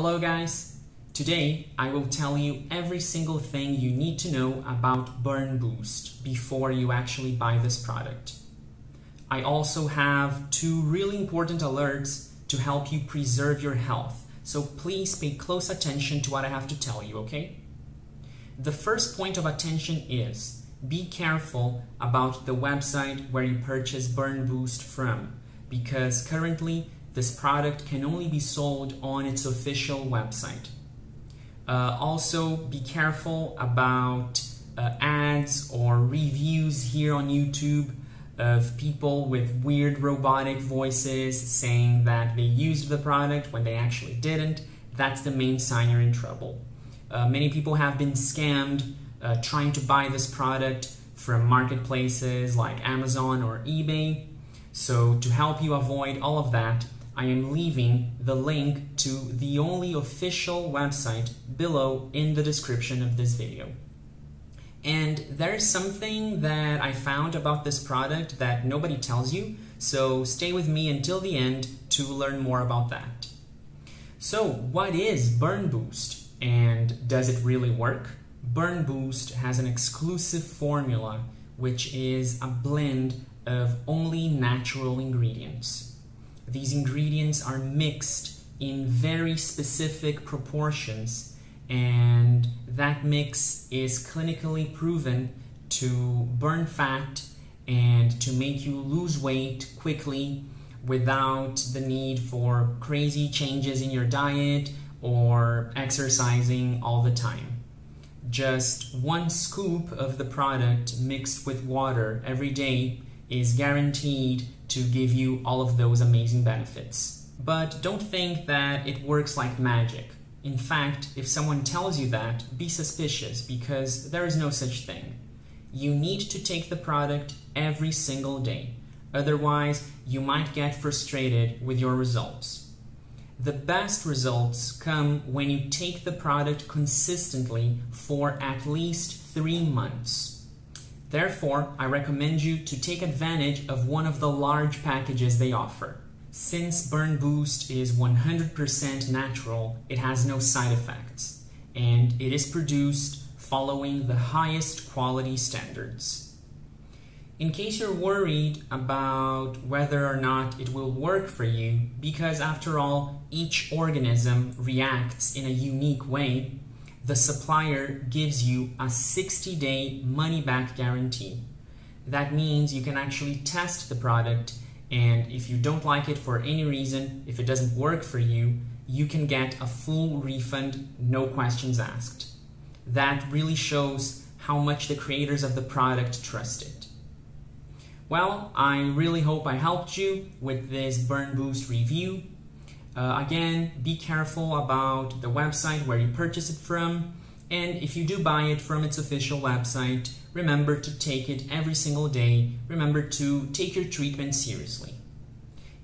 Hello guys! Today I will tell you every single thing you need to know about Burn Boost before you actually buy this product. I also have two really important alerts to help you preserve your health, so please pay close attention to what I have to tell you, okay? The first point of attention is be careful about the website where you purchase Burn Boost from, because currently this product can only be sold on its official website. Also, be careful about ads or reviews here on YouTube of people with weird robotic voices saying that they used the product when they actually didn't. That's the main sign you're in trouble. Many people have been scammed trying to buy this product from marketplaces like Amazon or eBay. So to help you avoid all of that, I am leaving the link to the only official website below in the description of this video. And there's something that I found about this product that nobody tells you, so stay with me until the end to learn more about that. So what is Burn Boost and does it really work? Burn Boost has an exclusive formula, which is a blend of only natural ingredients. These ingredients are mixed in very specific proportions, and that mix is clinically proven to burn fat and to make you lose weight quickly without the need for crazy changes in your diet or exercising all the time. Just one scoop of the product mixed with water every day is guaranteed to give you all of those amazing benefits. But don't think that it works like magic. In fact, if someone tells you that, be suspicious, because there is no such thing. You need to take the product every single day. Otherwise, you might get frustrated with your results. The best results come when you take the product consistently for at least 3 months. Therefore, I recommend you to take advantage of one of the large packages they offer. Since Burn Boost is 100% natural, it has no side effects, and it is produced following the highest quality standards. In case you're worried about whether or not it will work for you, because after all, each organism reacts in a unique way, the supplier gives you a 60-day money-back guarantee. That means you can actually test the product, and if you don't like it for any reason, if it doesn't work for you, you can get a full refund, no questions asked. That really shows how much the creators of the product trust it. Well, I really hope I helped you with this Burn Boost review. Again, be careful about the website where you purchase it from, and if you do buy it from its official website, remember to take it every single day. Remember to take your treatment seriously.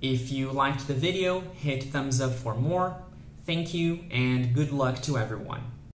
If you liked the video, hit thumbs up for more. Thank you and good luck to everyone.